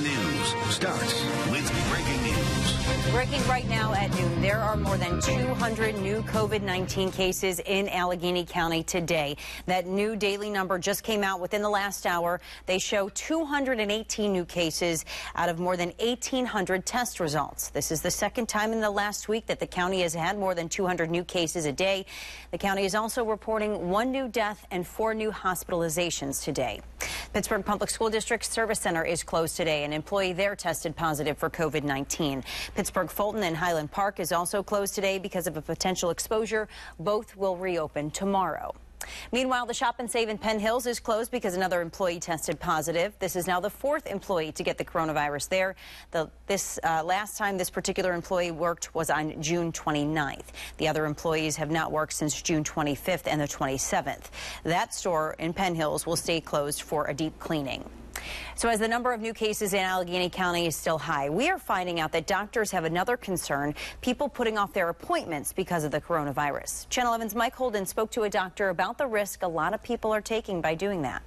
7 News starts with breaking news. Breaking right now at noon, there are more than 200 new COVID-19 cases in Allegheny County today. That new daily number just came out within the last hour. They show 218 new cases out of more than 1,800 test results. This is the second time in the last week that the county has had more than 200 new cases a day. The county is also reporting 1 new death and 4 new hospitalizations today. Pittsburgh Public School District Service Center is closed today. An employee there tested positive for COVID-19. Pittsburgh Fulton and Highland Park is also closed today because of a potential exposure. Both will reopen tomorrow. Meanwhile, the Shop and Save in Penn Hills is closed because another employee tested positive. This is now the 4th employee to get the coronavirus there. Last time this particular employee worked was on June 29th. The other employees have not worked since June 25th and the 27th. That store in Penn Hills will stay closed for a deep cleaning. So as the number of new cases in Allegheny County is still high, we are finding out that doctors have another concern, people putting off their appointments because of the coronavirus. Channel 11's Mike Holden spoke to a doctor about the risk a lot of people are taking by doing that.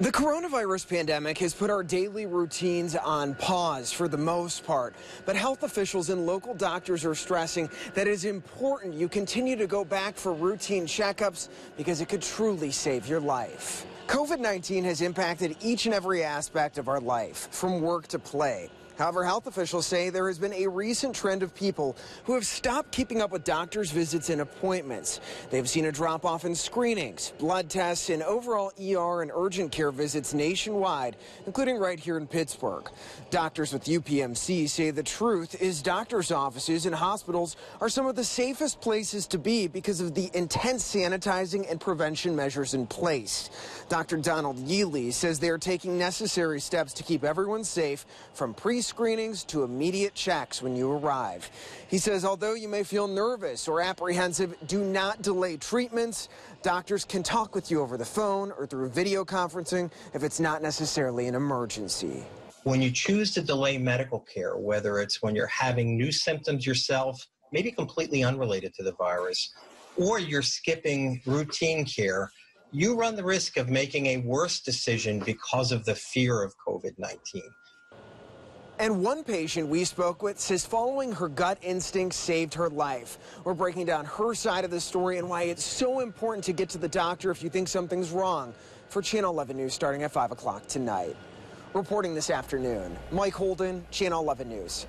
The coronavirus pandemic has put our daily routines on pause for the most part, but health officials and local doctors are stressing that it is important you continue to go back for routine checkups because it could truly save your life. COVID-19 has impacted each and every aspect of our life, from work to play. However, health officials say there has been a recent trend of people who have stopped keeping up with doctors' visits and appointments. They've seen a drop-off in screenings, blood tests, and overall ER and urgent care visits nationwide, including right here in Pittsburgh. Doctors with UPMC say the truth is doctors' offices and hospitals are some of the safest places to be because of the intense sanitizing and prevention measures in place. Dr. Donald Yealy says they are taking necessary steps to keep everyone safe, from pre-screenings to immediate checks when you arrive. He says although you may feel nervous or apprehensive, do not delay treatments. Doctors can talk with you over the phone or through video conferencing if it's not necessarily an emergency. When you choose to delay medical care, whether it's when you're having new symptoms yourself, maybe completely unrelated to the virus, or you're skipping routine care, you run the risk of making a worse decision because of the fear of COVID-19. And one patient we spoke with says following her gut instinct saved her life. We're breaking down her side of the story and why it's so important to get to the doctor if you think something's wrong. For Channel 11 News starting at 5 o'clock tonight. Reporting this afternoon, Mike Holden, Channel 11 News.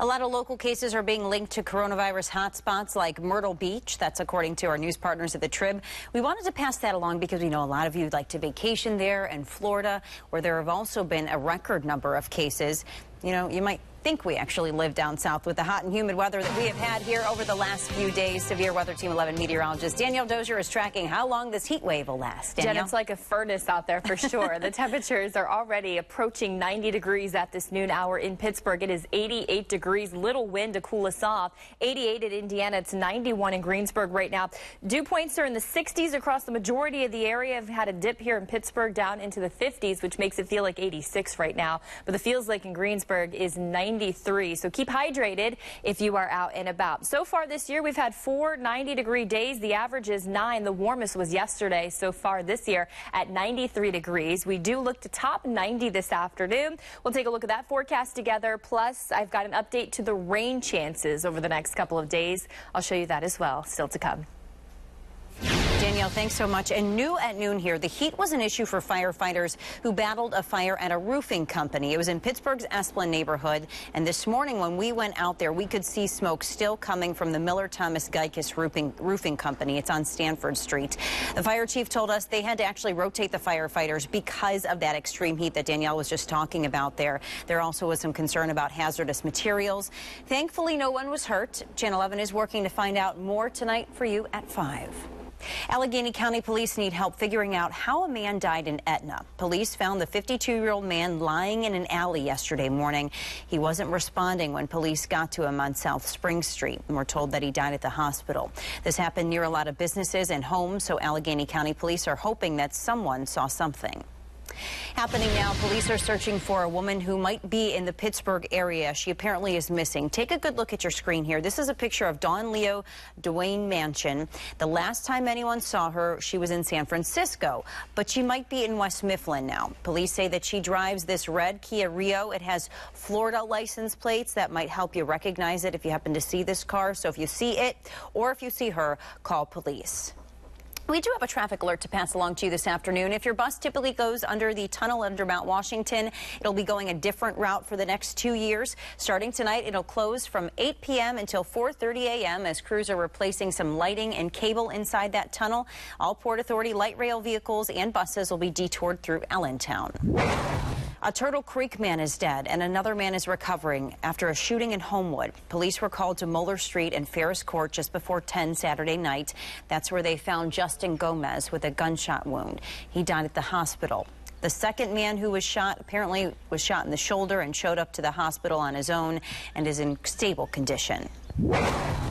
A lot of local cases are being linked to coronavirus hotspots like Myrtle Beach. That's according to our news partners at the Trib. We wanted to pass that along because we know a lot of you like to vacation there, and Florida, where there have also been a record number of cases. You know, you might think we actually live down south with the hot and humid weather that we have had here over the last few days. Severe Weather Team 11 meteorologist Danielle Dozier is tracking how long this heat wave will last. Danielle? Jen, it's like a furnace out there for sure. The temperatures are already approaching 90 degrees at this noon hour in Pittsburgh. It is 88 degrees, little wind to cool us off. 88 in Indiana, it's 91 in Greensburg right now. Dew points are in the 60s across the majority of the area. I've had a dip here in Pittsburgh down into the 50s, which makes it feel like 86 right now. But the feels like in Greensburg is 93, so keep hydrated if you are out and about. So far this year, we've had 4 90-degree days. The average is 9. The warmest was yesterday. So far this year at 93 degrees. We do look to top 90 this afternoon. We'll take a look at that forecast together. Plus, I've got an update to the rain chances over the next couple of days. I'll show you that as well. Still to come. Danielle, thanks so much. And new at noon here, the heat was an issue for firefighters who battled a fire at a roofing company. It was in Pittsburgh's Esplen neighborhood. And this morning when we went out there, we could see smoke still coming from the Miller-Thomas-Guykus roofing company. It's on Stanford Street. The fire chief told us they had to actually rotate the firefighters because of that extreme heat that Danielle was just talking about there. There also was some concern about hazardous materials. Thankfully, no one was hurt. Channel 11 is working to find out more tonight for you at 5. Allegheny County police need help figuring out how a man died in Etna. Police found the 52-year-old man lying in an alley yesterday morning. He wasn't responding when police got to him on South Spring Street, and we're told that he died at the hospital. This happened near a lot of businesses and homes, so Allegheny County police are hoping that someone saw something. Happening now, police are searching for a woman who might be in the Pittsburgh area. She apparently is missing. Take a good look at your screen here. This is a picture of Don Leo Dwayne Mansion. The last time anyone saw her, she was in San Francisco, but she might be in West Mifflin now. Police say that she drives this red Kia Rio. It has Florida license plates. That might help you recognize it if you happen to see this car. So if you see it or if you see her, call police. We do have a traffic alert to pass along to you this afternoon. If your bus typically goes under the tunnel under Mount Washington, it'll be going a different route for the next 2 years. Starting tonight, it'll close from 8 p.m. until 4:30 a.m. as crews are replacing some lighting and cable inside that tunnel. All Port Authority light rail vehicles and buses will be detoured through Allentown. A Turtle Creek man is dead and another man is recovering after a shooting in Homewood. Police were called to Muller Street and Ferris Court just before 10 Saturday night. That's where they found Justin Gomez with a gunshot wound. He died at the hospital. The second man who was shot apparently was shot in the shoulder and showed up to the hospital on his own and is in stable condition.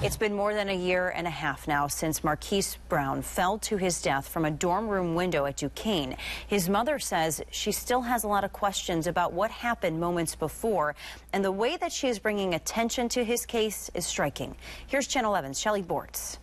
It's been more than a year and a half now since Marquise Brown fell to his death from a dorm room window at Duquesne. His mother says she still has a lot of questions about what happened moments before, and the way that she is bringing attention to his case is striking. Here's Channel 11's Shelley Bortz.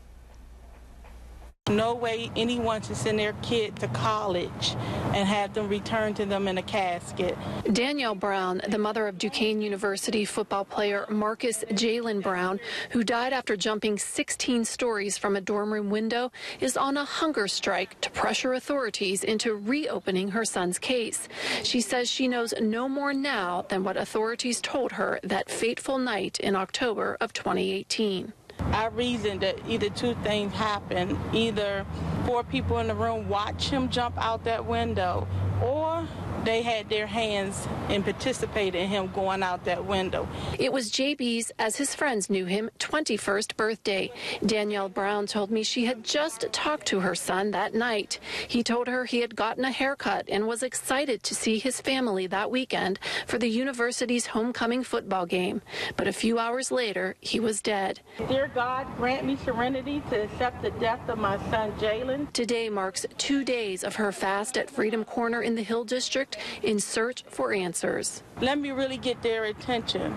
No way anyone should send their kid to college and have them returned to them in a casket. Danielle Brown, the mother of Duquesne University football player Marcus Jalen Brown, who died after jumping 16 stories from a dorm room window, is on a hunger strike to pressure authorities into reopening her son's case. She says she knows no more now than what authorities told her that fateful night in October of 2018. I reasoned that either two things happened. Either four people in the room watched him jump out that window, or they had their hands and participated in him going out that window. It was JB's, as his friends knew him, 21st birthday. Danielle Brown told me she had just talked to her son that night. He told her he had gotten a haircut and was excited to see his family that weekend for the university's homecoming football game. But a few hours later, he was dead. Dear God, grant me serenity to accept the death of my son, Jalen. Today marks 2 days of her fast at Freedom Corner in the Hill District in search for answers. Let me really get their attention.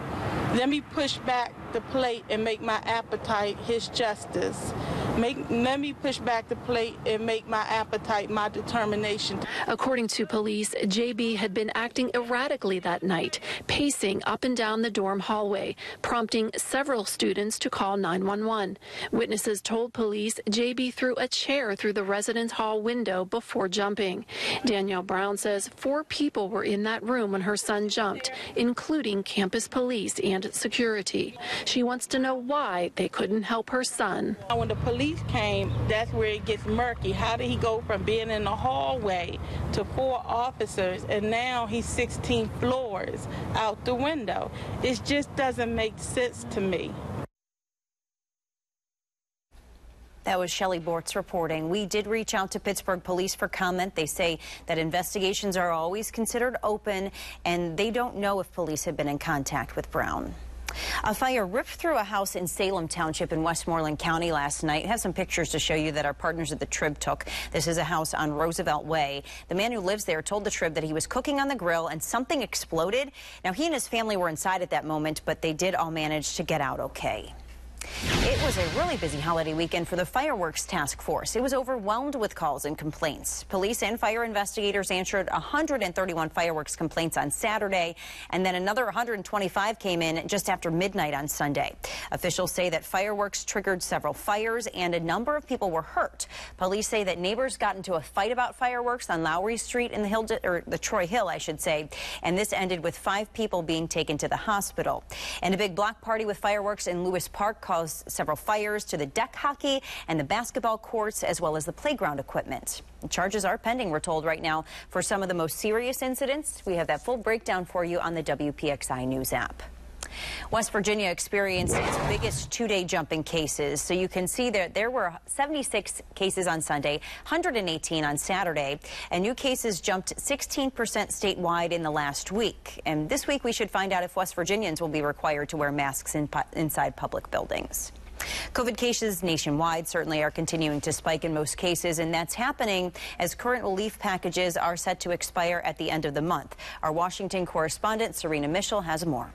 Let me push back the plate and make my appetite his justice. Let me push back the plate and make my appetite my determination. According to police, JB had been acting erratically that night, pacing up and down the dorm hallway, prompting several students to call 911. Witnesses told police JB threw a chair through the residence hall window before jumping. Danielle Brown says four people were in that room when her son jumped, including campus police and security. She wants to know why they couldn't help her son. When the police came, that's where it gets murky. How did he go from being in the hallway to four officers, and now he's 16 floors out the window? It just doesn't make sense to me. That was Shelley Bortz reporting. We did reach out to Pittsburgh police for comment. They say that investigations are always considered open, and they don't know if police have been in contact with Brown. A fire ripped through a house in Salem Township in Westmoreland County last night. I have some pictures to show you that our partners at the Trib took. This is a house on Roosevelt Way. The man who lives there told the Trib that he was cooking on the grill and something exploded. Now, he and his family were inside at that moment, but they did all manage to get out okay. It was a really busy holiday weekend for the fireworks task force. It was overwhelmed with calls and complaints. Police and fire investigators answered 131 fireworks complaints on Saturday, and then another 125 came in just after midnight on Sunday. Officials say that fireworks triggered several fires and a number of people were hurt. Police say that neighbors got into a fight about fireworks on Lowry Street in the Hill, or the Troy Hill, I should say, and this ended with 5 people being taken to the hospital. And a big block party with fireworks in Lewis Park caused several fires to the deck hockey and the basketball courts, as well as the playground equipment. And charges are pending, we're told right now, for some of the most serious incidents. We have that full breakdown for you on the WPXI News app. West Virginia experienced its biggest two-day jump in cases. So you can see that there were 76 cases on Sunday, 118 on Saturday, and new cases jumped 16% statewide in the last week. And this week we should find out if West Virginians will be required to wear masks inside public buildings. COVID cases nationwide certainly are continuing to spike in most cases, and that's happening as current relief packages are set to expire at the end of the month. Our Washington correspondent, Serena Mitchell, has more.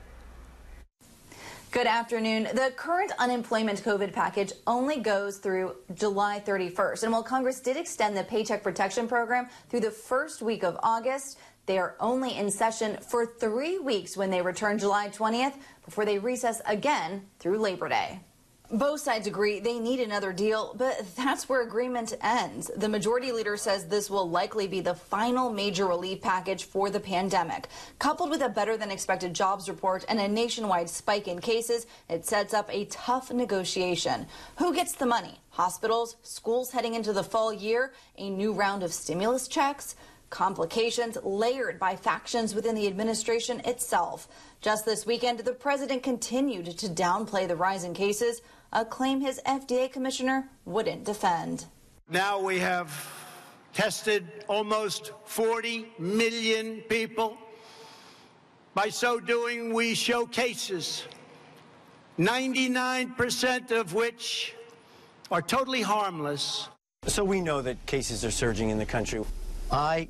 Good afternoon. The current unemployment COVID package only goes through July 31st. And while Congress did extend the Paycheck Protection Program through the first week of August, they are only in session for 3 weeks when they return July 20th before they recess again through Labor Day. Both sides agree they need another deal, but that's where agreement ends. The majority leader says this will likely be the final major relief package for the pandemic. Coupled with a better than expected jobs report and a nationwide spike in cases, it sets up a tough negotiation. Who gets the money? Hospitals, schools heading into the fall year, a new round of stimulus checks? Complications layered by factions within the administration itself. Just this weekend, the president continued to downplay the rise in cases, a claim his FDA commissioner wouldn't defend. Now we have tested almost 40 million people. By so doing, we show cases, 99% of which are totally harmless. So we know that cases are surging in the country. I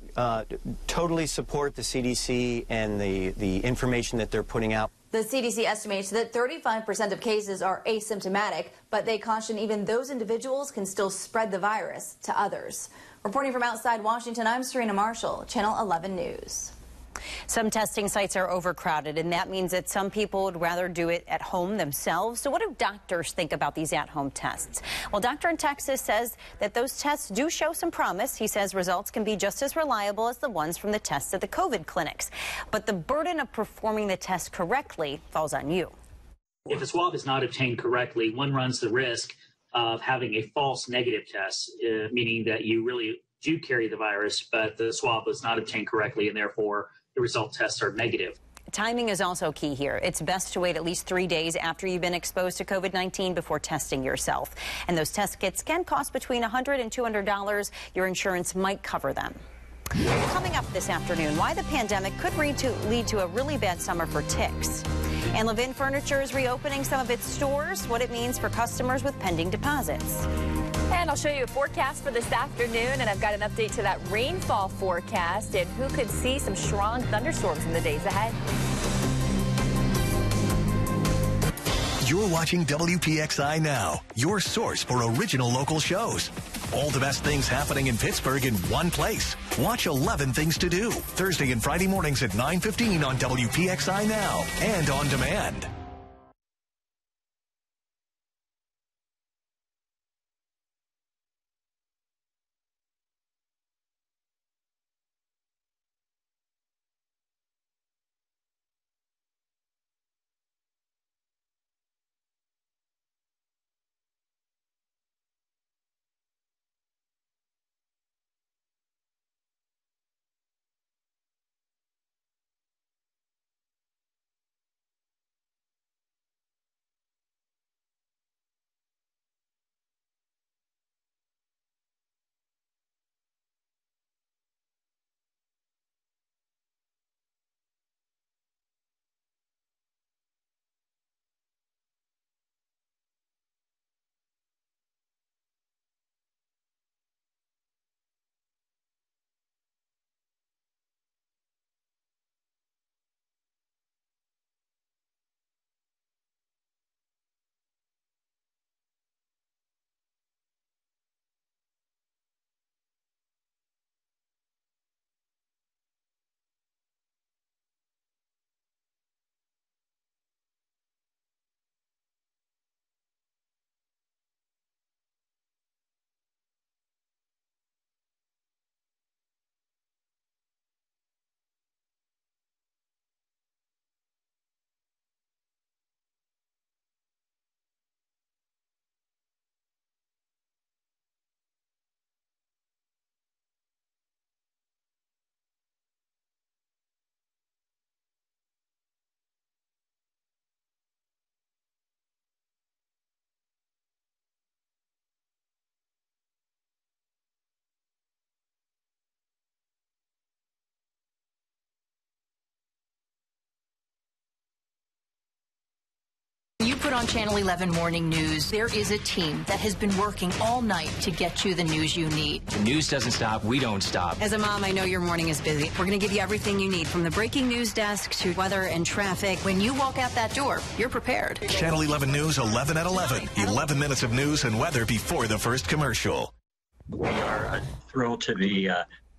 totally support the CDC and the information that they're putting out. The CDC estimates that 35% of cases are asymptomatic, but they caution even those individuals can still spread the virus to others. Reporting from outside Washington, I'm Serena Marshall, Channel 11 News. Some testing sites are overcrowded, and that means that some people would rather do it at home themselves. So what do doctors think about these at-home tests? Well, a doctor in Texas says that those tests do show some promise. He says results can be just as reliable as the ones from the tests at the COVID clinics. But the burden of performing the test correctly falls on you. If a swab is not obtained correctly, one runs the risk of having a false negative test, meaning that you really do carry the virus, but the swab was not obtained correctly, and therefore the result tests are negative. Timing is also key here. It's best to wait at least 3 days after you've been exposed to COVID-19 before testing yourself. And those test kits can cost between $100 and $200. Your insurance might cover them. Coming up this afternoon, why the pandemic could lead to a really bad summer for ticks. And Levin Furniture is reopening some of its stores, what it means for customers with pending deposits. And I'll show you a forecast for this afternoon, and I've got an update to that rainfall forecast and who could see some strong thunderstorms in the days ahead. You're watching WPXI Now, your source for original local shows. All the best things happening in Pittsburgh in one place. Watch 11 Things to Do, Thursday and Friday mornings at 9:15 on WPXI Now and on demand. You put on Channel 11 Morning News. There is a team that has been working all night to get you the news you need. The news doesn't stop. We don't stop. As a mom, I know your morning is busy. We're going to give you everything you need, from the breaking news desk to weather and traffic. When you walk out that door, you're prepared. Channel 11 News, 11 at 11. 11 minutes of news and weather before the first commercial. We are thrilled to be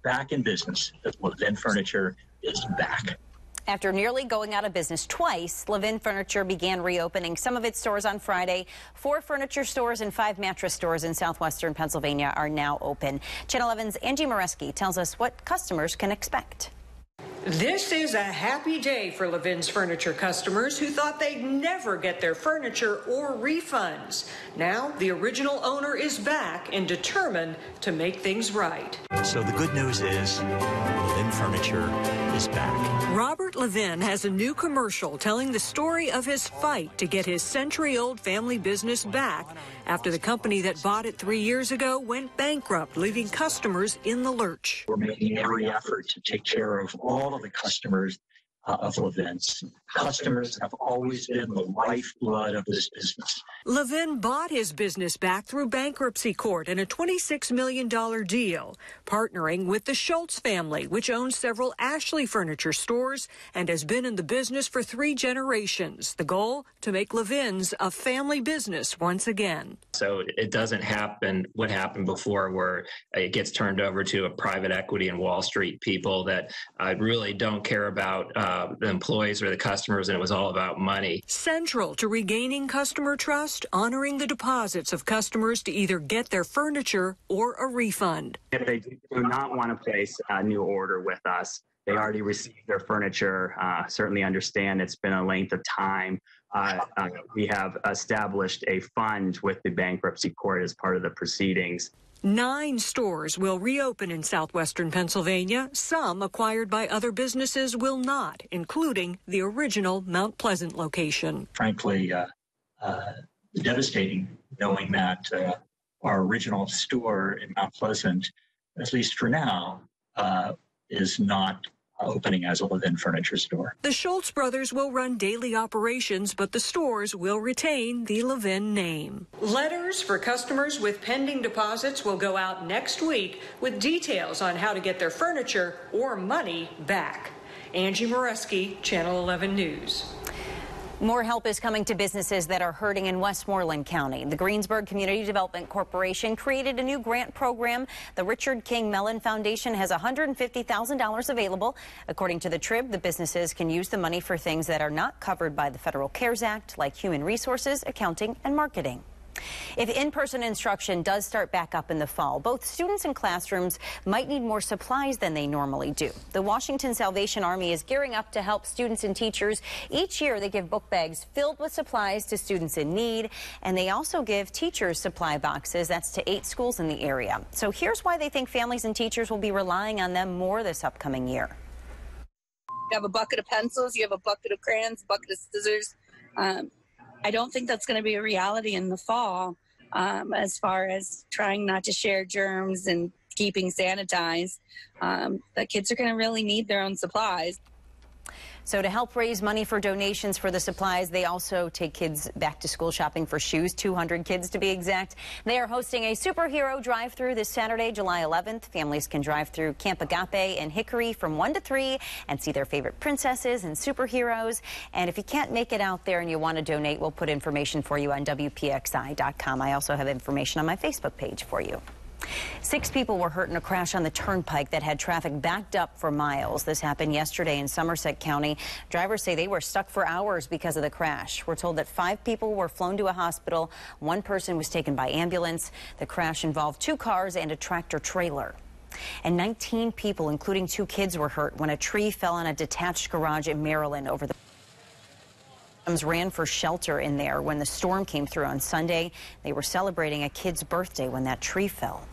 back in business. Levin Furniture is back. After nearly going out of business twice, Levin Furniture began reopening some of its stores on Friday. 4 furniture stores and 5 mattress stores in southwestern Pennsylvania are now open. Channel 11's Angie Mareski tells us what customers can expect. This is a happy day for Levin's Furniture customers who thought they'd never get their furniture or refunds. Now, the original owner is back and determined to make things right. So the good news is, Levin Furniture is back. Robert Levin has a new commercial telling the story of his fight to get his century-old family business back after the company that bought it 3 years ago went bankrupt, leaving customers in the lurch. We're making every effort to take care of all of the customers of Levin's. Customers have always been the lifeblood of this business. Levin bought his business back through bankruptcy court in a $26 million deal, partnering with the Schultz family, which owns several Ashley furniture stores and has been in the business for 3 generations. The goal, to make Levin's a family business once again. So it doesn't happen what happened before, where it gets turned over to a private equity and Wall Street people that really don't care about the employees or the customers, and it was all about money. Central to regaining customer trust, honoring the deposits of customers to either get their furniture or a refund. If they do not want to place a new order with us, they already received their furniture, certainly understand it's been a length of time. We have established a fund with the bankruptcy court as part of the proceedings. 9 stores will reopen in southwestern Pennsylvania. Some acquired by other businesses will not, including the original Mount Pleasant location. Frankly, devastating knowing that our original store in Mount Pleasant, at least for now, is not opening as a Levin Furniture store. The Schultz brothers will run daily operations, but the stores will retain the Levin name. Letters for customers with pending deposits will go out next week with details on how to get their furniture or money back. Angie Mareski, Channel 11 News. More help is coming to businesses that are hurting in Westmoreland County. The Greensburg Community Development Corporation created a new grant program. The Richard King Mellon Foundation has $150,000 available. According to the Trib, the businesses can use the money for things that are not covered by the Federal CARES Act, like human resources, accounting, and marketing. If in-person instruction does start back up in the fall, both students and classrooms might need more supplies than they normally do. The Washington Salvation Army is gearing up to help students and teachers. Each year they give book bags filled with supplies to students in need, and they also give teachers supply boxes. That's to 8 schools in the area. So here's why they think families and teachers will be relying on them more this upcoming year. You have a bucket of pencils, you have a bucket of crayons, bucket of scissors. I don't think that's going to be a reality in the fall, as far as trying not to share germs and keeping sanitized. The kids are going to really need their own supplies. So to help raise money for donations for the supplies, they also take kids back to school shopping for shoes, 200 kids to be exact. They are hosting a superhero drive-through this Saturday, July 11th. Families can drive through Camp Agape in Hickory from 1 to 3 and see their favorite princesses and superheroes. And if you can't make it out there and you want to donate, we'll put information for you on WPXI.com. I also have information on my Facebook page for you. 6 people were hurt in a crash on the turnpike that had traffic backed up for miles. This happened yesterday in Somerset County. Drivers say they were stuck for hours because of the crash. We're told that 5 people were flown to a hospital. 1 person was taken by ambulance. The crash involved 2 cars and a tractor trailer. And 19 people, including 2 kids, were hurt when a tree fell on a detached garage in Maryland over the ran for shelter in there when the storm came through on Sunday. They were celebrating a kid's birthday when that tree fell.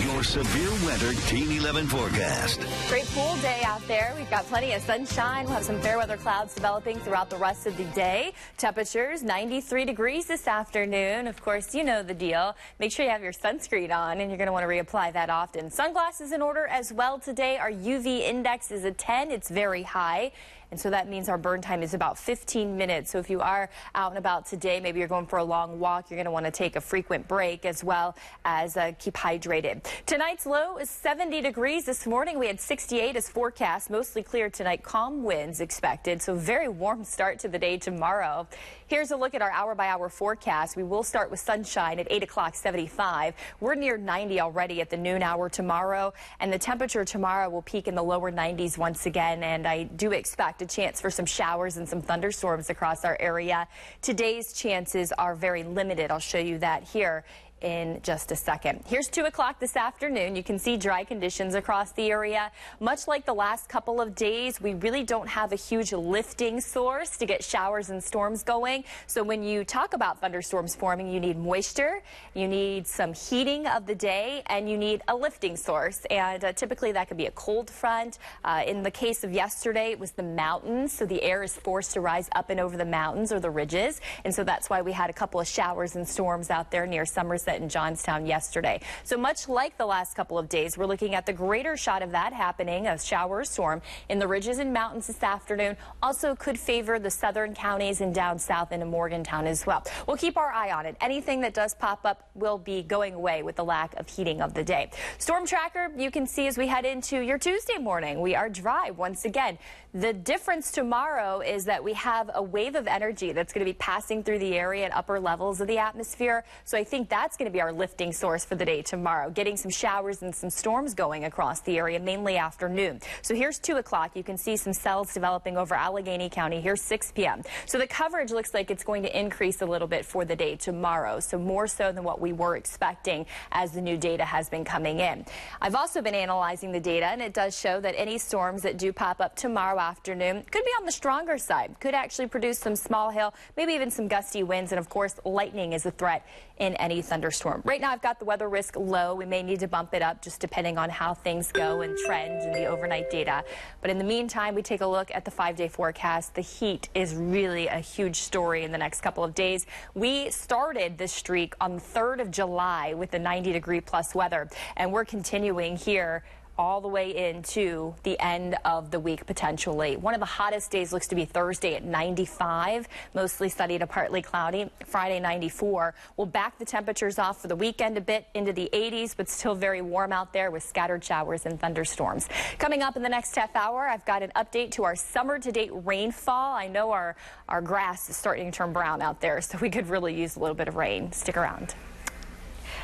Your severe weather Team 11 forecast. Great cool day out there. We've got plenty of sunshine. We'll have some fair weather clouds developing throughout the rest of the day. Temperatures 93 degrees this afternoon. Of course, you know the deal. Make sure you have your sunscreen on, and you're going to want to reapply that often. Sunglasses in order as well today. Our UV index is a 10. It's very high. And so that means our burn time is about 15 minutes. So if you are out and about today, maybe you're going for a long walk, you're going to want to take a frequent break as well as keep hydrated. Tonight's low is 70 degrees. This morning we had 68 as forecast. Mostly clear tonight. Calm winds expected. So very warm start to the day tomorrow. Here's a look at our hour-by-hour forecast. We will start with sunshine at 8 o'clock, 75. We're near 90 already at the noon hour tomorrow. And the temperature tomorrow will peak in the lower 90s once again. And I do expect a chance for some showers and some thunderstorms across our area. Today's chances are very limited. I'll show you that here in just a second. Here's 2 o'clock this afternoon. You can see dry conditions across the area. Much like the last couple of days, we really don't have a huge lifting source to get showers and storms going. So when you talk about thunderstorms forming, you need moisture, you need some heating of the day, and you need a lifting source. And typically that could be a cold front. In the case of yesterday, it was the mountains. So the air is forced to rise up and over the mountains or the ridges. And so that's why we had a couple of showers and storms out there near Somerset in Johnstown yesterday. So much like the last couple of days, we're looking at the greater shot of that happening, a shower or storm in the ridges and mountains this afternoon. Also could favor the southern counties and down south into Morgantown as well. We'll keep our eye on it. Anything that does pop up will be going away with the lack of heating of the day. Storm tracker, you can see as we head into your Tuesday morning, we are dry once again. The difference tomorrow is that we have a wave of energy that's going to be passing through the area at upper levels of the atmosphere. So I think that's going to be our lifting source for the day tomorrow, getting some showers and some storms going across the area, mainly afternoon. So here's 2 o'clock. You can see some cells developing over Allegheny County. Here's 6 p.m. So the coverage looks like it's going to increase a little bit for the day tomorrow. So more so than what we were expecting as the new data has been coming in. I've also been analyzing the data, and it does show that any storms that do pop up tomorrow afternoon could be on the stronger side, could actually produce some small hail, maybe even some gusty winds. And of course, lightning is a threat in any thunder storm. Right now I've got the weather risk low. We may need to bump it up just depending on how things go and trend in the overnight data. But in the meantime, we take a look at the 5-day forecast. The heat is really a huge story in the next couple of days. We started this streak on the 3rd of July with the 90-degree plus weather, and we're continuing here all the way into the end of the week potentially. One of the hottest days looks to be Thursday at 95, mostly sunny to partly cloudy. Friday 94. We'll back the temperatures off for the weekend a bit into the 80s, but still very warm out there with scattered showers and thunderstorms. Coming up in the next half hour, I've got an update to our summer-to-date rainfall. I know our grass is starting to turn brown out there, so we could really use a little bit of rain. Stick around.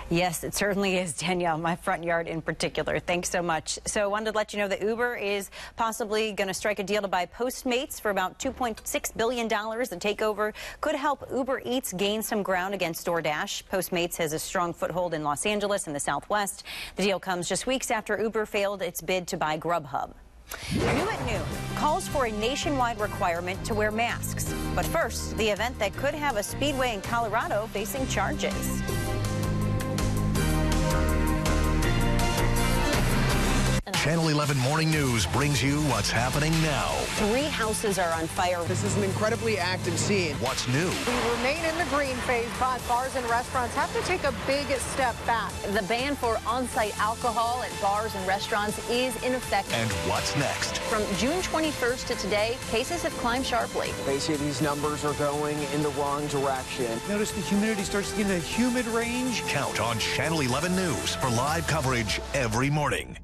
Yes, it certainly is, Danielle, my front yard in particular. Thanks so much. So I wanted to let you know that Uber is possibly going to strike a deal to buy Postmates for about $2.6 billion. The takeover could help Uber Eats gain some ground against DoorDash. Postmates has a strong foothold in Los Angeles and the Southwest. The deal comes just weeks after Uber failed its bid to buy Grubhub. New at Noon calls for a nationwide requirement to wear masks. But first, the event that could have a speedway in Colorado facing charges. Channel 11 Morning News brings you what's happening now. 3 houses are on fire. This is an incredibly active scene. What's new? We remain in the green phase, but bars and restaurants have to take a big step back. The ban for on-site alcohol at bars and restaurants is in effect. And what's next? From June 21st to today, cases have climbed sharply. They say these numbers are going in the wrong direction. Notice the humidity starts to get in the humid range. Count on Channel 11 News for live coverage every morning.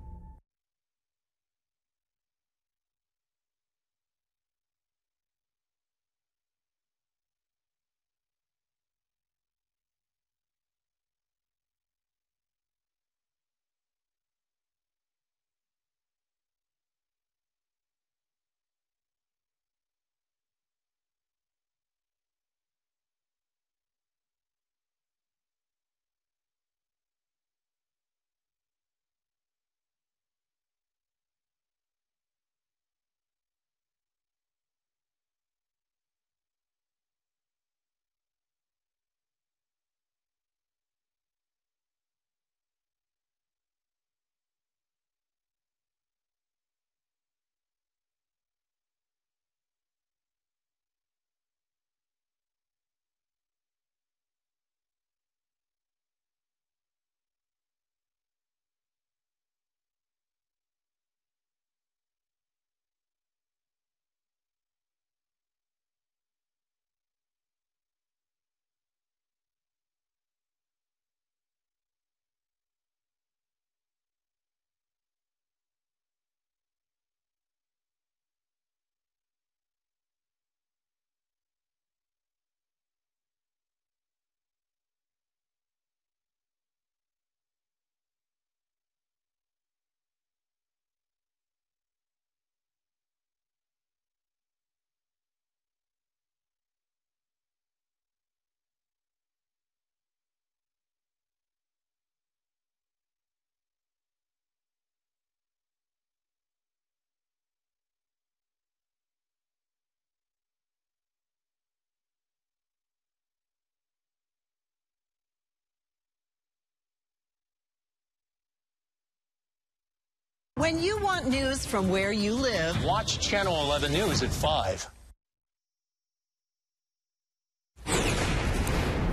When you want news from where you live, watch Channel 11 News at 5.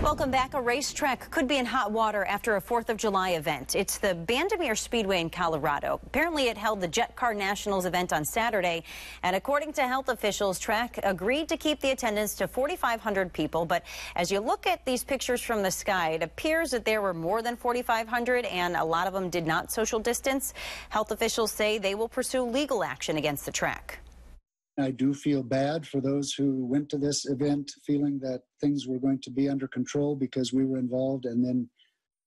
Welcome back. A racetrack could be in hot water after a 4th of July event. It's the Bandamere Speedway in Colorado. Apparently it held the Jet Car Nationals event on Saturday, and according to health officials, track agreed to keep the attendance to 4,500 people. But as you look at these pictures from the sky, it appears that there were more than 4,500, and a lot of them did not social distance. Health officials say they will pursue legal action against the track. I do feel bad for those who went to this event feeling that things were going to be under control because we were involved, and then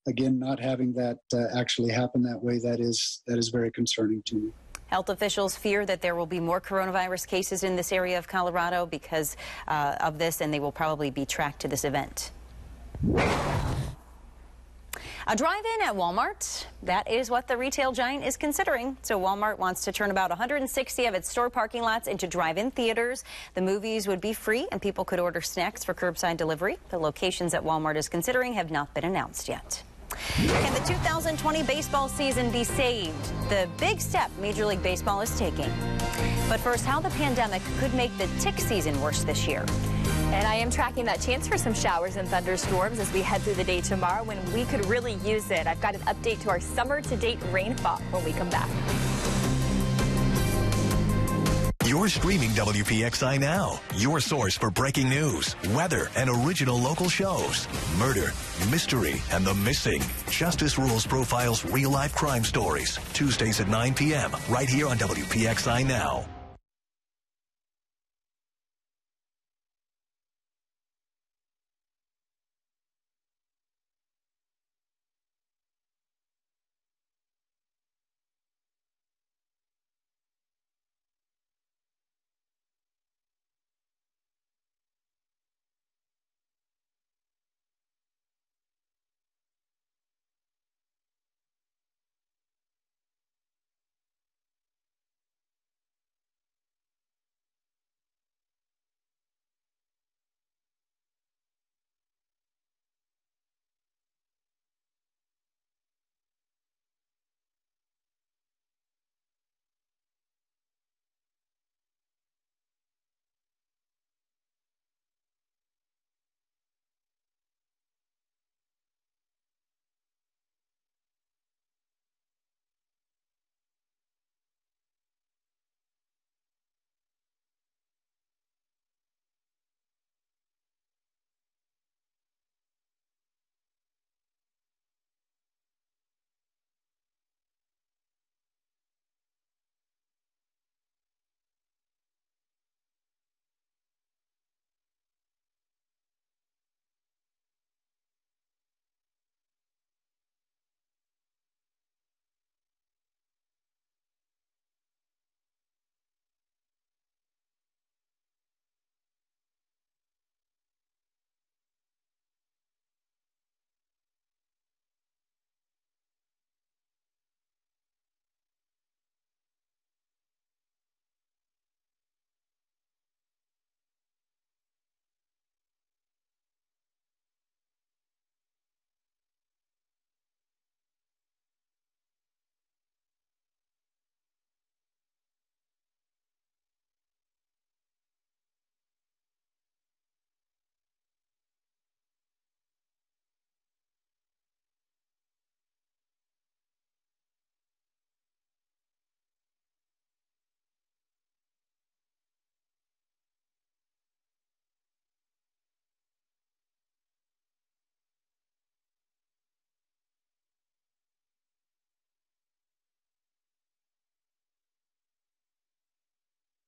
again not having that actually happen that way. That is very concerning to me. Health officials fear that there will be more coronavirus cases in this area of Colorado because of this, and they will probably be tracked to this event. A drive-in at Walmart, that is what the retail giant is considering. So Walmart wants to turn about 160 of its store parking lots into drive-in theaters. The movies would be free and people could order snacks for curbside delivery. The locations that Walmart is considering have not been announced yet. Can the 2020 baseball season be saved? The big step Major League Baseball is taking. But first, how the pandemic could make the tick season worse this year. And I am tracking that chance for some showers and thunderstorms as we head through the day tomorrow, when we could really use it. I've got an update to our summer-to-date rainfall when we come back. You're streaming WPXI Now, your source for breaking news, weather, and original local shows. Murder, mystery, and the missing. Justice Rules profiles real-life crime stories. Tuesdays at 9 p.m. right here on WPXI Now.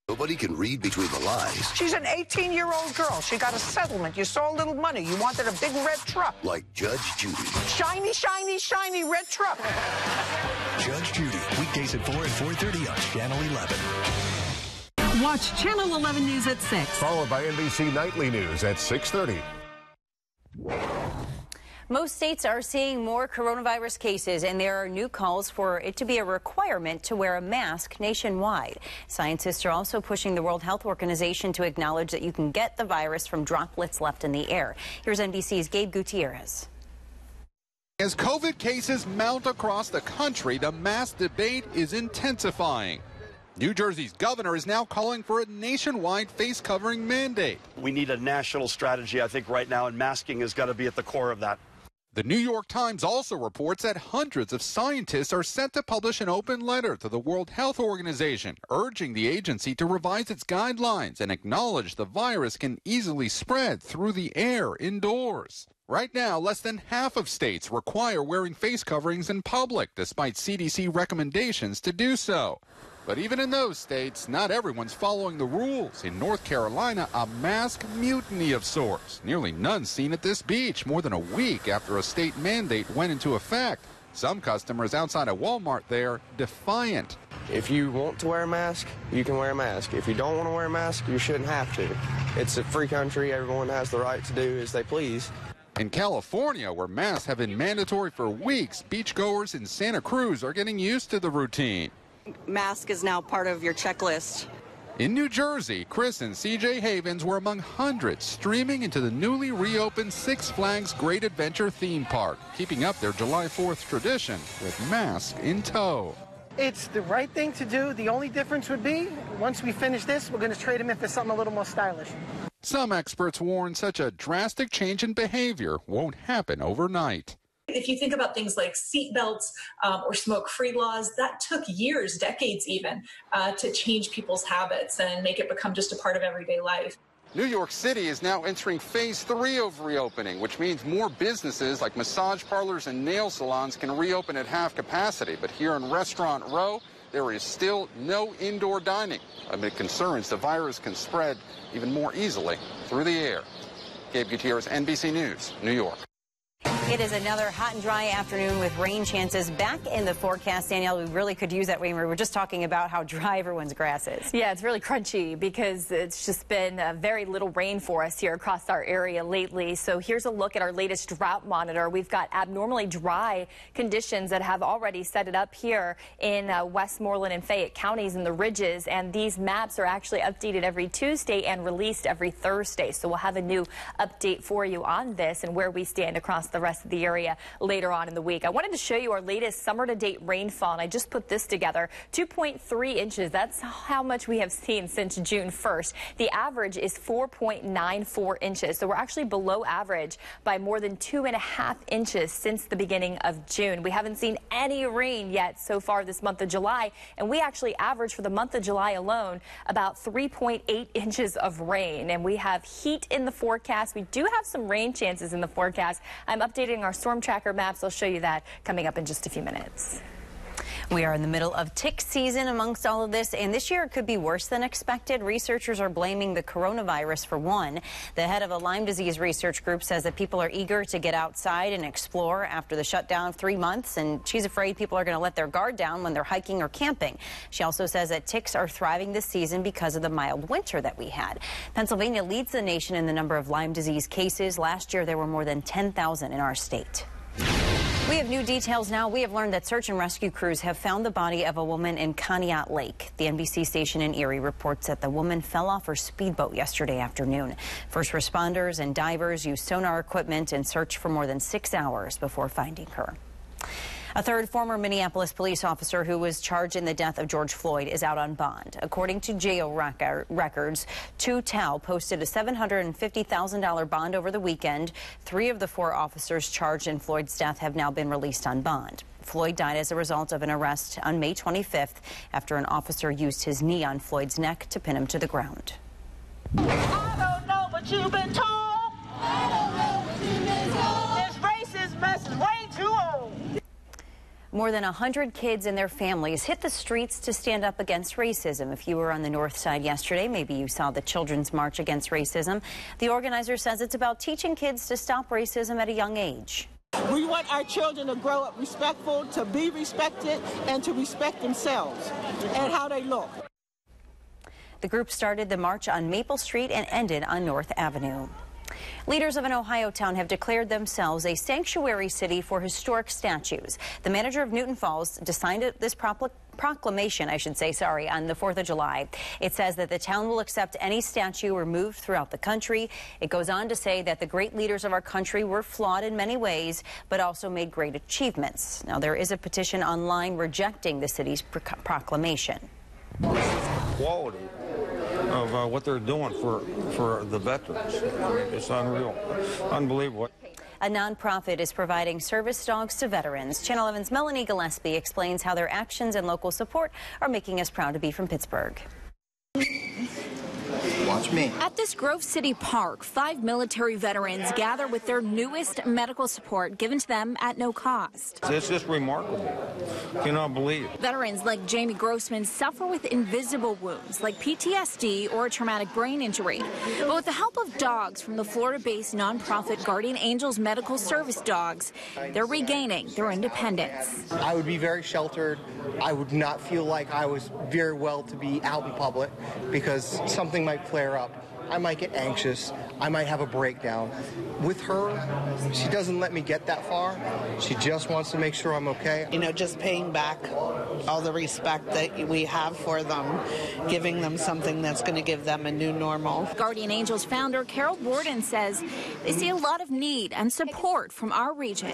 Nobody can read between the lines. She's an 18-year-old girl. She got a settlement. You saw a little money. You wanted a big red truck. Like Judge Judy. Shiny, shiny, shiny red truck. Judge Judy, weekdays at 4 and 4:30 on Channel 11. Watch Channel 11 News at 6. Followed by NBC Nightly News at 6:30. Most states are seeing more coronavirus cases, and there are new calls for it to be a requirement to wear a mask nationwide. Scientists are also pushing the World Health Organization to acknowledge that you can get the virus from droplets left in the air. Here's NBC's Gabe Gutierrez. As COVID cases mount across the country, the mask debate is intensifying. New Jersey's governor is now calling for a nationwide face-covering mandate. We need a national strategy, I think, right now, and masking has got to be at the core of that. The New York Times also reports that hundreds of scientists are set to publish an open letter to the World Health Organization, urging the agency to revise its guidelines and acknowledge the virus can easily spread through the air indoors. Right now, less than half of states require wearing face coverings in public, despite CDC recommendations to do so. But even in those states, not everyone's following the rules. In North Carolina, a mask mutiny of sorts. Nearly none seen at this beach more than a week after a state mandate went into effect. Some customers outside of Walmart there defiant. If you want to wear a mask, you can wear a mask. If you don't want to wear a mask, you shouldn't have to. It's a free country. Everyone has the right to do as they please. In California, where masks have been mandatory for weeks, beachgoers in Santa Cruz are getting used to the routine. Mask is now part of your checklist. In New Jersey, Chris and CJ Havens were among hundreds streaming into the newly reopened Six Flags Great Adventure theme park, keeping up their July 4th tradition with mask in tow. It's the right thing to do. The only difference would be, once we finish this, we're going to trade them in for something a little more stylish. Some experts warn such a drastic change in behavior won't happen overnight. If you think about things like seatbelts or smoke-free laws, that took years, decades even, to change people's habits and make it become just a part of everyday life. New York City is now entering phase 3 of reopening, which means more businesses like massage parlors and nail salons can reopen at half capacity. But here in Restaurant Row, there is still no indoor dining amid concerns the virus can spread even more easily through the air. Gabe Gutierrez, NBC News, New York. It is another hot and dry afternoon with rain chances back in the forecast. Danielle, we really could use that rain. We were just talking about how dry everyone's grass is. Yeah, it's really crunchy because it's just been very little rain for us here across our area lately. So here's a look at our latest drought monitor. We've got abnormally dry conditions that have already set it up here in Westmoreland and Fayette counties in the ridges. And these maps are actually updated every Tuesday and released every Thursday. So we'll have a new update for you on this and where we stand across the rest of the area later on in the week. I wanted to show you our latest summer to date rainfall, and I just put this together. 2.3 inches. That's how much we have seen since June 1st. The average is 4.94 inches. So we're actually below average by more than 2.5 inches since the beginning of June. We haven't seen any rain yet so far this month of July, and we actually average for the month of July alone about 3.8 inches of rain. And we have heat in the forecast. We do have some rain chances in the forecast. I'm updating our storm tracker maps. I'll show you that coming up in just a few minutes. We are in the middle of tick season amongst all of this, and this year it could be worse than expected. Researchers are blaming the coronavirus for one. The head of a Lyme disease research group says that people are eager to get outside and explore after the shutdown of 3 months, and she's afraid people are going to let their guard down when they're hiking or camping. She also says that ticks are thriving this season because of the mild winter that we had. Pennsylvania leads the nation in the number of Lyme disease cases. Last year there were more than 10,000 in our state. We have new details now. We have learned that search and rescue crews have found the body of a woman in Conneaut Lake. The NBC station in Erie reports that the woman fell off her speedboat yesterday afternoon. First responders and divers used sonar equipment and searched for more than 6 hours before finding her. A third former Minneapolis police officer who was charged in the death of George Floyd is out on bond. According to jail records, 2 Tao posted a $750,000 bond over the weekend. 3 of the 4 officers charged in Floyd's death have now been released on bond. Floyd died as a result of an arrest on May 25th after an officer used his knee on Floyd's neck to pin him to the ground. I don't know what you've been told. I don't know what you've been told. This racist mess is way too old. More than 100 kids and their families hit the streets to stand up against racism. If you were on the north side yesterday, maybe you saw the Children's March Against Racism. The organizer says it's about teaching kids to stop racism at a young age. We want our children to grow up respectful, to be respected, and to respect themselves and how they look. The group started the march on Maple Street and ended on North Avenue. Leaders of an Ohio town have declared themselves a sanctuary city for historic statues. The manager of Newton Falls signed this proclamation, on the 4th of July. It says that the town will accept any statue removed throughout the country. It goes on to say that the great leaders of our country were flawed in many ways, but also made great achievements. Now, there is a petition online rejecting the city's proclamation. Quality of what they're doing for the veterans. It's unreal, unbelievable. A nonprofit is providing service dogs to veterans. Channel 11's Melanie Gillespie explains how their actions and local support are making us proud to be from Pittsburgh. Watch me. At this Grove City Park, 5 military veterans gather with their newest medical support given to them at no cost. It's just remarkable. Cannot believe. Veterans like Jamie Grossman suffer with invisible wounds like PTSD or a traumatic brain injury. But with the help of dogs from the Florida-based nonprofit Guardian Angels Medical Service Dogs, they're regaining their independence. I would be very sheltered. I would not feel like I was very well to be out in public because something might flare up. I might get anxious. I might have a breakdown. With her, she doesn't let me get that far. She just wants to make sure I'm okay. You know, just paying back all the respect that we have for them, giving them something that's going to give them a new normal. Guardian Angels founder Carol Warden says they see a lot of need and support from our region.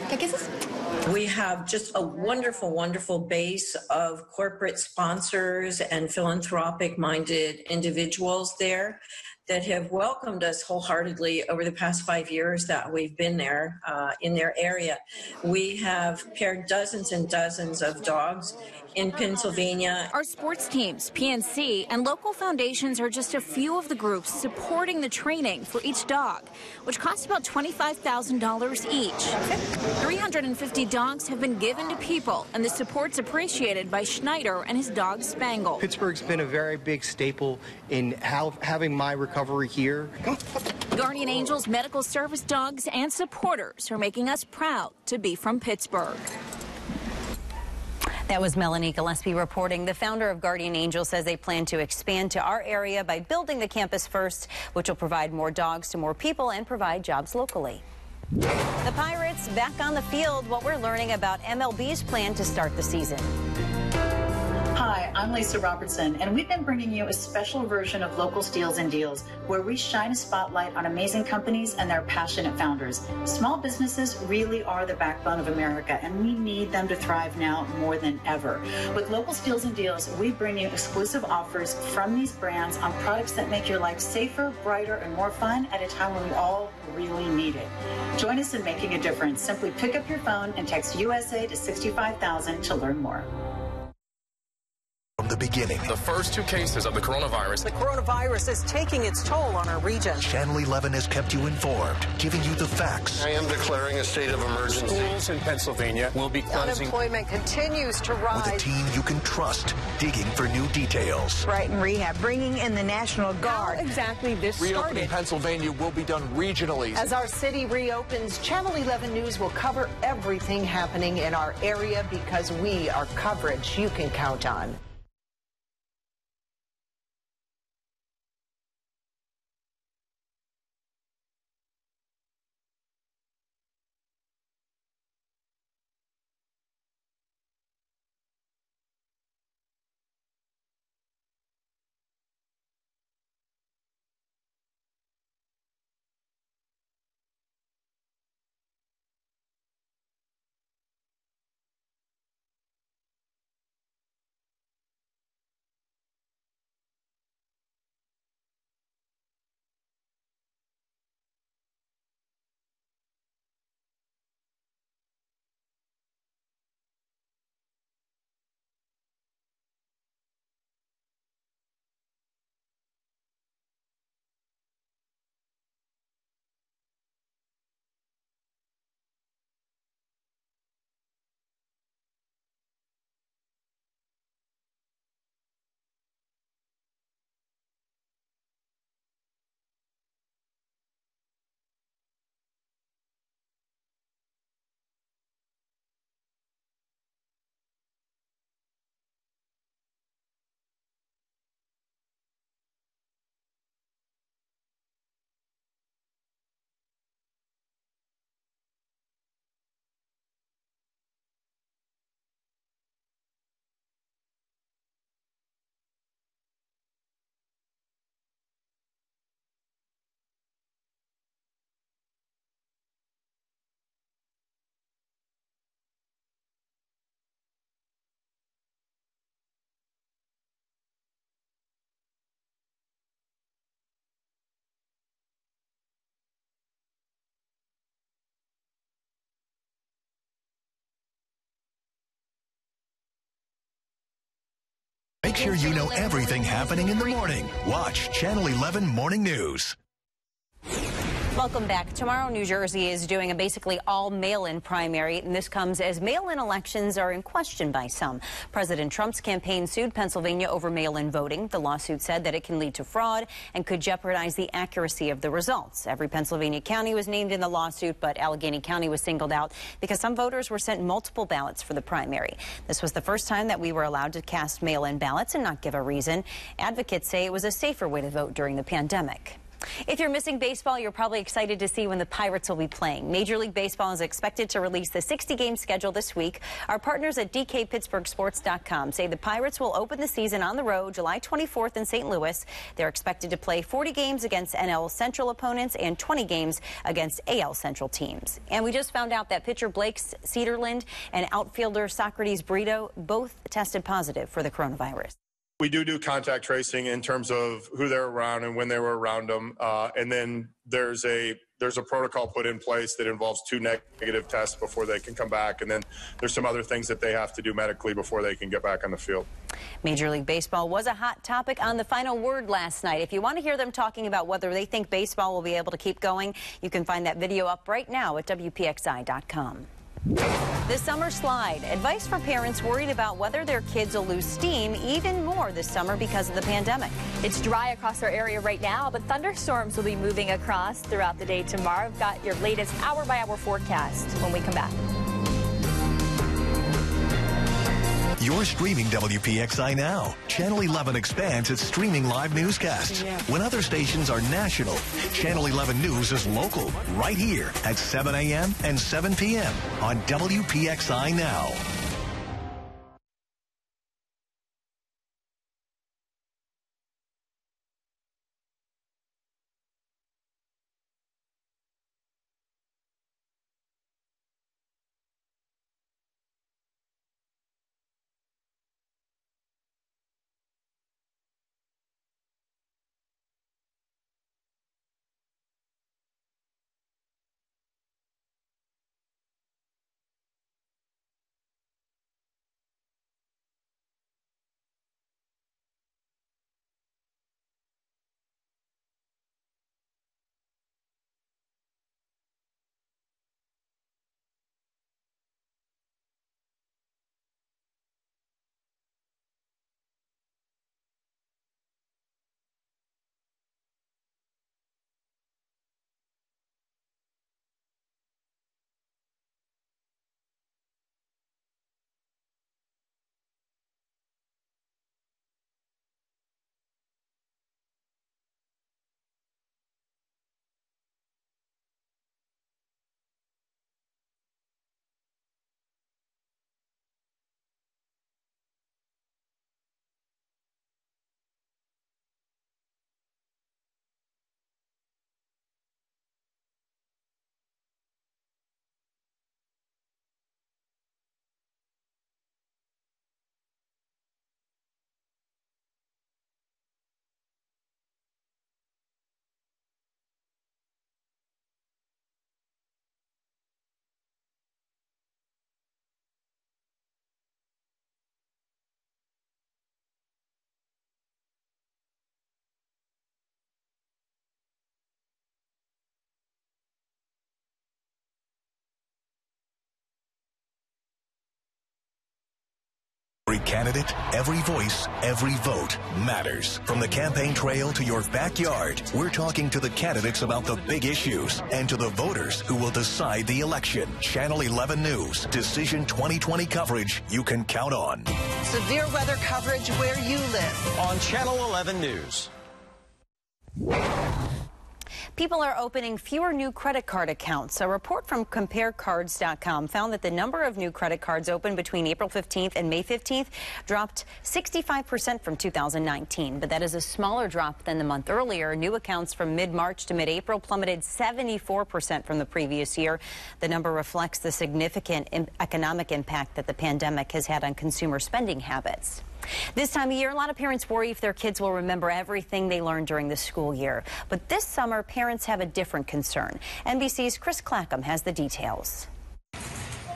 We have just a wonderful, wonderful base of corporate sponsors and philanthropic-minded individuals there that have welcomed us wholeheartedly over the past 5 years that we've been there in their area. We have paired dozens and dozens of dogs in Pennsylvania. Our sports teams, PNC, and local foundations are just a few of the groups supporting the training for each dog, which costs about $25,000 each. 350 dogs have been given to people, and the support's appreciated by Schneider and his dog Spangle. Pittsburgh's been a very big staple in having my recovery here. Guardian Angels Medical Service Dogs and supporters are making us proud to be from Pittsburgh. That was Melanie Gillespie reporting. The founder of Guardian Angels says they plan to expand to our area by building the campus first, which will provide more dogs to more people and provide jobs locally. The Pirates back on the field. What we're learning about MLB's plan to start the season. Hi, I'm Lisa Robertson, and we've been bringing you a special version of Local Steals and Deals, where we shine a spotlight on amazing companies and their passionate founders. Small businesses really are the backbone of America, and we need them to thrive now more than ever. With Local Steals and Deals, we bring you exclusive offers from these brands on products that make your life safer, brighter, and more fun at a time when we all really need it. Join us in making a difference. Simply pick up your phone and text USA to 65,000 to learn more. The beginning. The first 2 cases of the coronavirus. The coronavirus is taking its toll on our region. Channel 11 has kept you informed, giving you the facts. I am declaring a state of emergency. Schools in Pennsylvania will be closing. Unemployment continues to rise. With a team you can trust, digging for new details. Brighton rehab, bringing in the National Guard. How exactly this reopening started. Pennsylvania will be done regionally. As our city reopens, Channel 11 News will cover everything happening in our area because we are coverage you can count on. Make sure you know everything happening in the morning. Watch Channel 11 Morning News. Welcome back. Tomorrow, New Jersey is doing a basically all-mail-in primary, and this comes as mail-in elections are in question by some. President Trump's campaign sued Pennsylvania over mail-in voting. The lawsuit said that it can lead to fraud and could jeopardize the accuracy of the results. Every Pennsylvania county was named in the lawsuit, but Allegheny County was singled out because some voters were sent multiple ballots for the primary. This was the first time that we were allowed to cast mail-in ballots and not give a reason. Advocates say it was a safer way to vote during the pandemic. If you're missing baseball, you're probably excited to see when the Pirates will be playing. Major League Baseball is expected to release the 60-game schedule this week. Our partners at DKPittsburghSports.com say the Pirates will open the season on the road July 24th in St. Louis. They're expected to play 40 games against NL Central opponents and 20 games against AL Central teams. And we just found out that pitcher Blake Cedarland and outfielder Socrates Brito both tested positive for the coronavirus. We do contact tracing in terms of who they're around and when they were around them. And then there's a protocol put in place that involves two negative tests before they can come back. And then there's some other things that they have to do medically before they can get back on the field. Major League Baseball was a hot topic on The Final Word last night. If you want to hear them talking about whether they think baseball will be able to keep going, you can find that video up right now at WPXI.com. The summer slide. Advice for parents worried about whether their kids will lose steam even more this summer because of the pandemic. It's dry across our area right now, but thunderstorms will be moving across throughout the day tomorrow. We've got your latest hour-by-hour forecast when we come back. You're streaming WPXI now. Channel 11 expands its streaming live newscasts. When other stations are national, Channel 11 News is local, right here at 7 a.m. and 7 p.m. on WPXI Now. Every candidate, every voice, every vote matters. From the campaign trail to your backyard, we're talking to the candidates about the big issues and to the voters who will decide the election. Channel 11 News, Decision 2020 coverage you can count on. Severe weather coverage where you live. On Channel 11 News. People are opening fewer new credit card accounts. A report from CompareCards.com found that the number of new credit cards opened between April 15th and May 15th dropped 65% from 2019, but that is a smaller drop than the month earlier. New accounts from mid-March to mid-April plummeted 74% from the previous year. The number reflects the significant economic impact that the pandemic has had on consumer spending habits. This time of year, a lot of parents worry if their kids will remember everything they learned during the school year. But this summer, parents have a different concern. NBC's Chris Clackham has the details.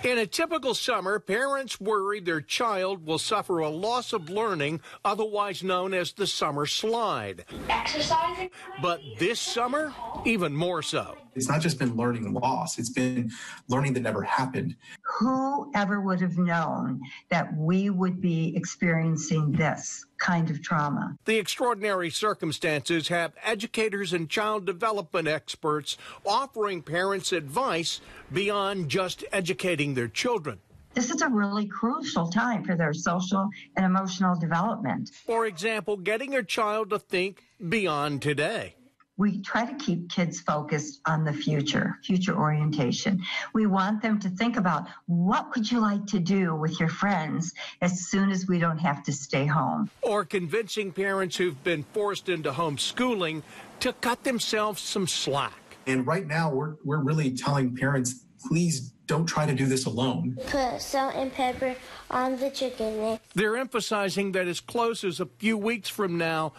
In a typical summer, parents worry their child will suffer a loss of learning, otherwise known as the summer slide. Exercising. But this summer, even more so. It's not just been learning loss, it's been learning that never happened. Who ever would have known that we would be experiencing this kind of trauma? The extraordinary circumstances have educators and child development experts offering parents advice beyond just educating their children. This is a really crucial time for their social and emotional development. For example, getting your child to think beyond today. We try to keep kids focused on the future, future orientation. We want them to think about what would you like to do with your friends as soon as we don't have to stay home. Or convincing parents who've been forced into homeschooling to cut themselves some slack. And right now we're really telling parents, please don't try to do this alone. Put salt and pepper on the chicken mix. They're emphasizing that as close as a few weeks from now,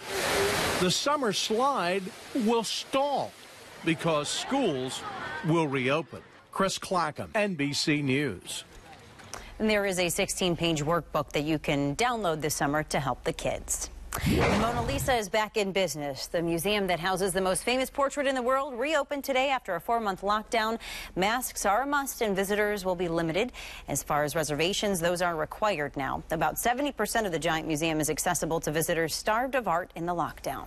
the summer slide will stall because schools will reopen. Chris Clackham, NBC News. And there is a 16-page workbook that you can download this summer to help the kids. The Mona Lisa is back in business. The museum that houses the most famous portrait in the world reopened today after a 4-month lockdown. Masks are a must and visitors will be limited. As far as reservations, those are required now. About 70% of the giant museum is accessible to visitors starved of art in the lockdown.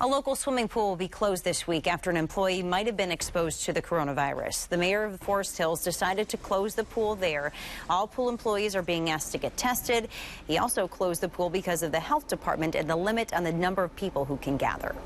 A local swimming pool will be closed this week after an employee might have been exposed to the coronavirus. The mayor of Forest Hills decided to close the pool there. All pool employees are being asked to get tested. He also closed the pool because of the health department and the limit on the number of people who can gather.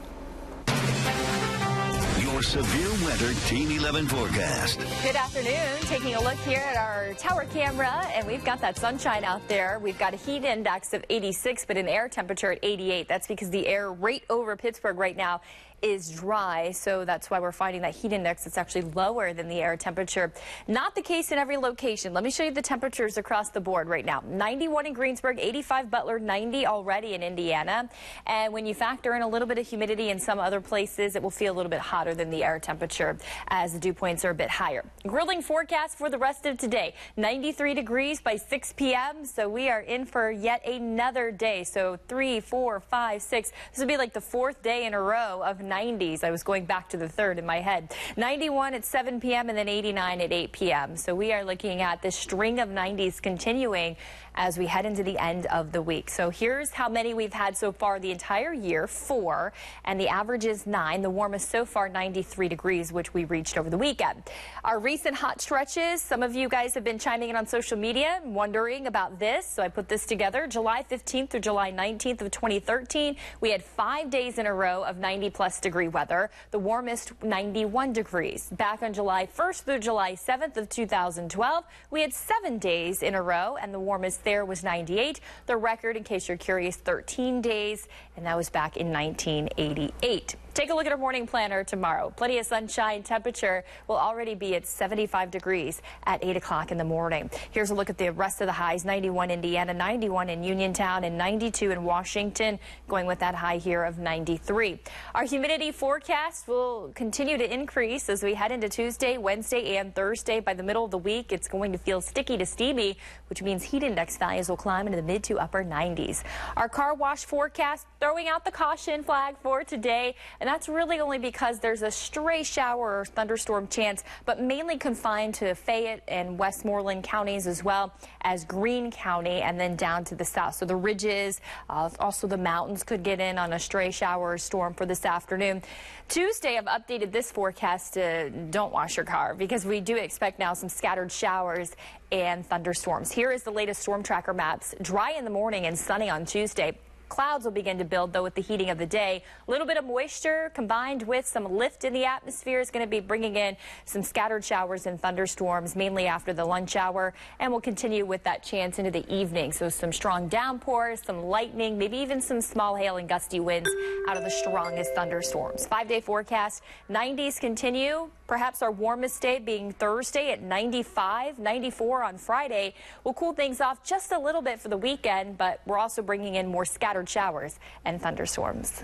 Your severe weather Team 11 forecast. Good afternoon. Taking a look here at our tower camera, and we've got that sunshine out there. We've got a heat index of 86, but an air temperature at 88. That's because the air right over Pittsburgh right now is dry, so that's why we're finding that heat index is actually lower than the air temperature. Not the case in every location. Let me show you the temperatures across the board right now. 91 in Greensburg, 85 Butler, 90 already in Indiana. And when you factor in a little bit of humidity in some other places, it will feel a little bit hotter than the air temperature as the dew points are a bit higher. Grilling forecast for the rest of today, 93 degrees by 6 p.m. So we are in for yet another day. So 3, 4, 5, 6. This would be like the 4th day in a row of 90s. I was going back to the 3rd in my head. 91 at 7 p.m. and then 89 at 8 p.m. So we are looking at this string of 90s continuing as we head into the end of the week. So here's how many we've had so far the entire year, 4, and the average is 9. The warmest so far, 93 degrees, which we reached over the weekend. Our recent hot stretches, some of you guys have been chiming in on social media wondering about this, so I put this together. July 15th through July 19th of 2013, we had 5 days in a row of 90-plus degree weather, the warmest 91 degrees. Back on July 1st through July 7th of 2012, we had 7 days in a row, and the warmest there was 98. The record, in case you're curious, 13 days, and that was back in 1988. Take a look at our morning planner tomorrow. Plenty of sunshine. Temperature will already be at 75 degrees at 8 o'clock in the morning. Here's a look at the rest of the highs. 91 in Indiana, 91 in Uniontown, and 92 in Washington, going with that high here of 93. Our humidity forecast will continue to increase as we head into Tuesday, Wednesday, and Thursday. By the middle of the week, it's going to feel sticky to steamy, which means heat index values will climb into the mid to upper 90s. Our car wash forecast, throwing out the caution flag for today. And that's really only because there's a stray shower or thunderstorm chance, but mainly confined to Fayette and Westmoreland counties, as well as Greene County and then down to the south. So the ridges, also the mountains, could get in on a stray shower or storm for this afternoon. Tuesday, I've updated this forecast to don't wash your car because we do expect now some scattered showers and thunderstorms. Here is the latest storm tracker maps. Dry in the morning and sunny on Tuesday. Clouds will begin to build, though, with the heating of the day. A little bit of moisture combined with some lift in the atmosphere is going to be bringing in some scattered showers and thunderstorms, mainly after the lunch hour, and we'll continue with that chance into the evening. So some strong downpours, some lightning, maybe even some small hail and gusty winds out of the strongest thunderstorms. 5-day forecast, 90s continue. Perhaps our warmest day being Thursday at 95, 94 on Friday. We'll cool things off just a little bit for the weekend, but we're also bringing in more scattered showers and thunderstorms.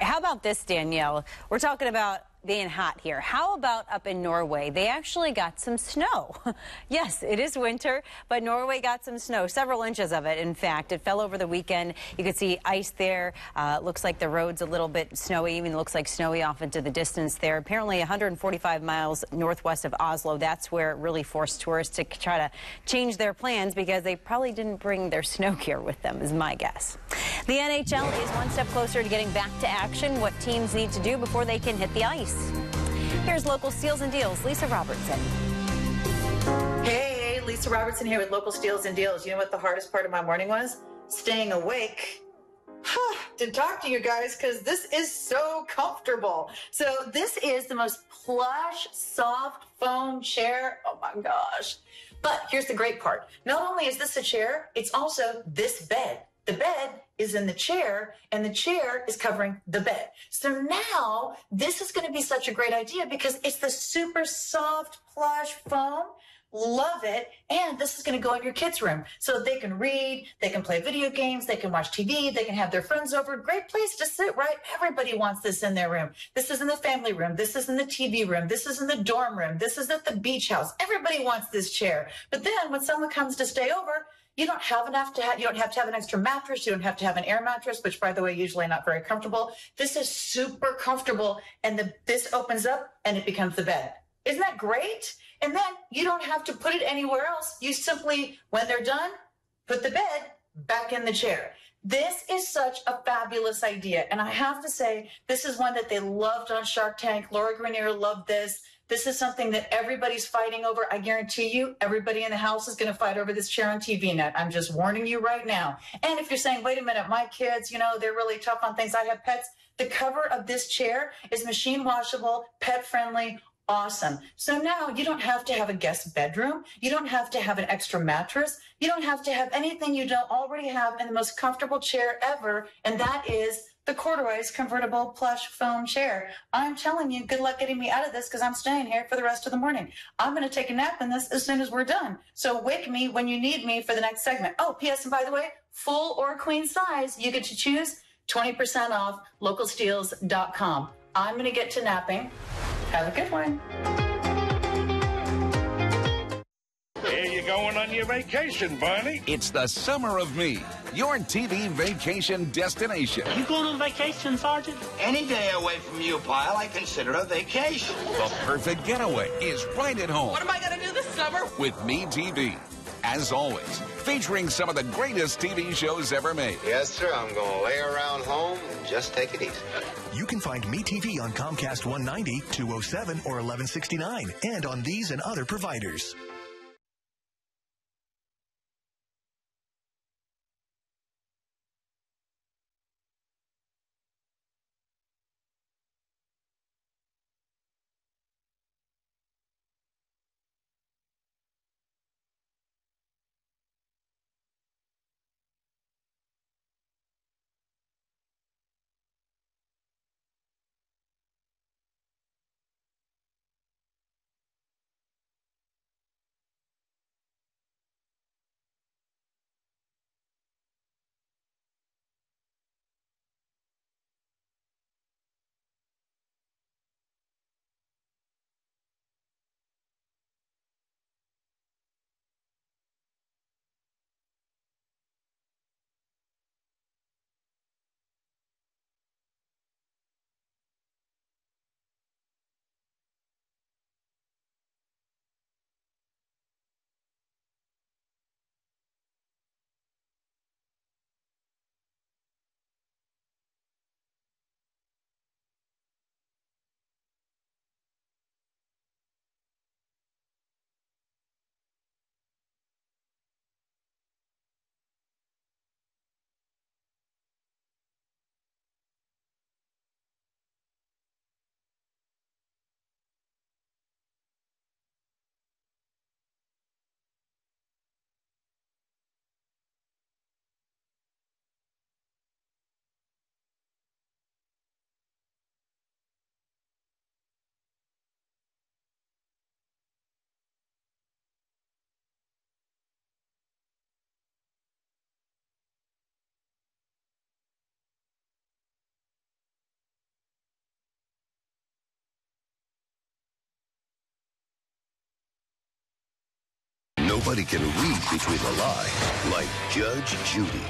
How about this, Danielle? We're talking about being hot here. How about up in Norway? They actually got some snow. Yes, it is winter, but Norway got some snow, several inches of it. In fact, it fell over the weekend. You could see ice there. Looks like the road's a little bit snowy, even looks like snowy off into the distance there. Apparently 145 miles northwest of Oslo. That's where it really forced tourists to try to change their plans because they probably didn't bring their snow gear with them, is my guess. The NHL is one step closer to getting back to action, what teams need to do before they can hit the ice. Here's local Steals and Deals, Lisa Robertson. Hey, Lisa Robertson here with local Steals and Deals. You know what the hardest part of my morning was? Staying awake. To talk to you guys, because this is so comfortable. So this is the most plush, soft foam chair. Oh my gosh. But here's the great part. Not only is this a chair, it's also this bed. The bed is in the chair, and the chair is covering the bed. So now this is going to be such a great idea because it's the super soft plush foam. Love it. And this is going to go in your kids' room so they can read, they can play video games, they can watch TV, they can have their friends over. Great place to sit, right? Everybody wants this in their room. This is in the family room. This is in the TV room. This is in the dorm room. This is at the beach house. Everybody wants this chair. But then when someone comes to stay over, you don't have enough to have, you don't have to have an extra mattress. You don't have to have an air mattress, which by the way, usually not very comfortable. This is super comfortable. And this opens up and it becomes the bed. Isn't that great? And then you don't have to put it anywhere else. You simply, when they're done, put the bed back in the chair. This is such a fabulous idea. And I have to say, this is one that they loved on Shark Tank. Laura Grenier loved this. This is something that everybody's fighting over. I guarantee you, everybody in the house is going to fight over this chair on TV Net. I'm just warning you right now. And if you're saying, wait a minute, my kids, you know, they're really tough on things. I have pets. The cover of this chair is machine washable, pet friendly. Awesome. So now you don't have to have a guest bedroom. You don't have to have an extra mattress. You don't have to have anything you don't already have in the most comfortable chair ever. And that is the corduroys convertible plush foam chair. I'm telling you, good luck getting me out of this because I'm staying here for the rest of the morning. I'm going to take a nap in this as soon as we're done. So wake me when you need me for the next segment. Oh, P.S. and by the way, full or queen size, you get to choose 20% off localsteals.com. I'm going to get to napping. Have a good one. Here you going on your vacation, Barney. It's the summer of me, your TV vacation destination. You going on vacation, Sergeant? Any day away from you, pal, I consider a vacation. The perfect getaway is right at home. What am I going to do this summer? With Me TV. As always, featuring some of the greatest TV shows ever made. Yes, sir. I'm going to lay around home and just take it easy. You can find Me TV on Comcast 190, 207, or 1169, and on these and other providers. nobody can read between the lines, like Judge Judy.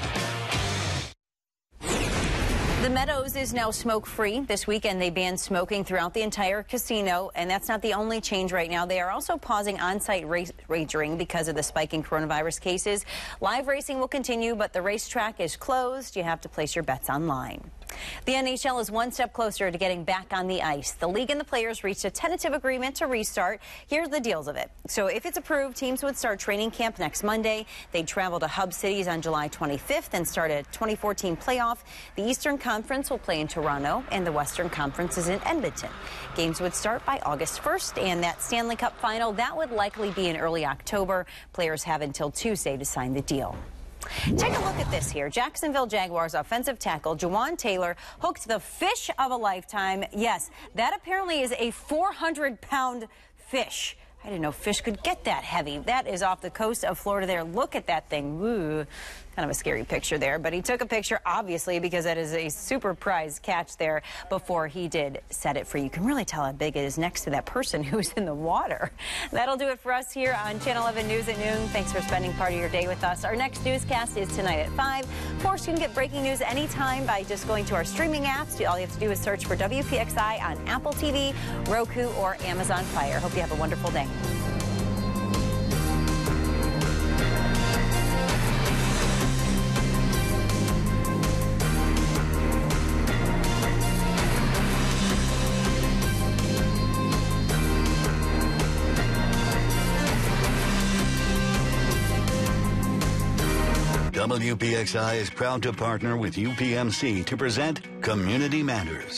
The Meadows is now smoke-free. This weekend, they banned smoking throughout the entire casino, and that's not the only change right now. They are also pausing on-site racing because of the spike in coronavirus cases. Live racing will continue, but the racetrack is closed. You have to place your bets online. The NHL is one step closer to getting back on the ice. The league and the players reached a tentative agreement to restart. Here's the deals of it. So if it's approved, teams would start training camp next Monday. They'd travel to hub cities on July 25th and start a 2014 playoff. The Eastern Conference will play in Toronto, and the Western Conference is in Edmonton. Games would start by August 1st, and that Stanley Cup final, that would likely be in early October. Players have until Tuesday to sign the deal. Take a look at this here. Jacksonville Jaguars offensive tackle Jawan Taylor hooked the fish of a lifetime. Yes, that apparently is a 400-pound fish. I didn't know fish could get that heavy. That is off the coast of Florida there. Look at that thing. Ooh, kind of a scary picture there. But he took a picture, obviously, because that is a super prize catch there before he did set it free. You can really tell how big it is next to that person who's in the water. That'll do it for us here on Channel 11 News at noon. Thanks for spending part of your day with us. Our next newscast is tonight at 5. Of course, you can get breaking news anytime by just going to our streaming apps. All you have to do is search for WPXI on Apple TV, Roku, or Amazon Fire. Hope you have a wonderful day. WPXI is proud to partner with UPMC to present Community Matters.